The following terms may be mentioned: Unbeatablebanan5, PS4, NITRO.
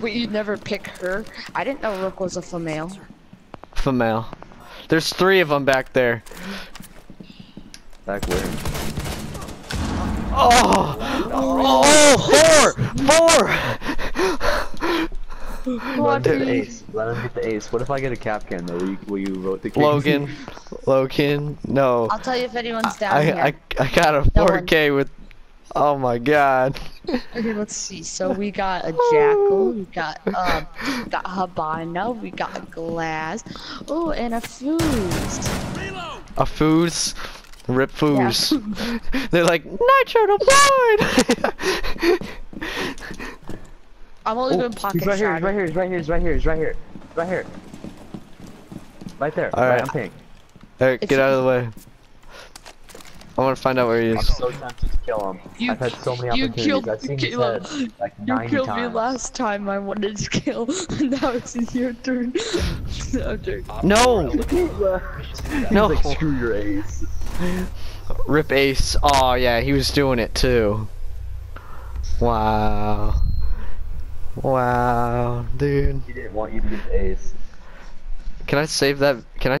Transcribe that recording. Wait, you'd never pick her? I didn't know Rook was a female. Female. There's three of them back there. Back where? Oh! Oh! Four! Let him get the ace. Let him get the ace. What if I get a cap can though? Will you vote the king? Logan, no. I'll tell you if anyone's down here. I got a 4K with. Oh my god. Okay, let's see. So we got a jackal, we got Habana, we got a glass, oh, and a foos. A foos? Rip foos. Yeah. They're like, Nitro to blind! I'm only doing pocket shots. He's right here. Right there. All right. I'm pink. Alright, get out of the way. I want to find out where he is. I'm so tempted to kill him. I've had so many opportunities. I've seen his head like 90 times. You killed me last time I wanted to kill, and now it's your turn. No! No! Like, screw your ace. Rip ace. Aw, yeah, he was doing it too. Wow. Wow, dude. He didn't want you to get the ace. Can I save that? Can I?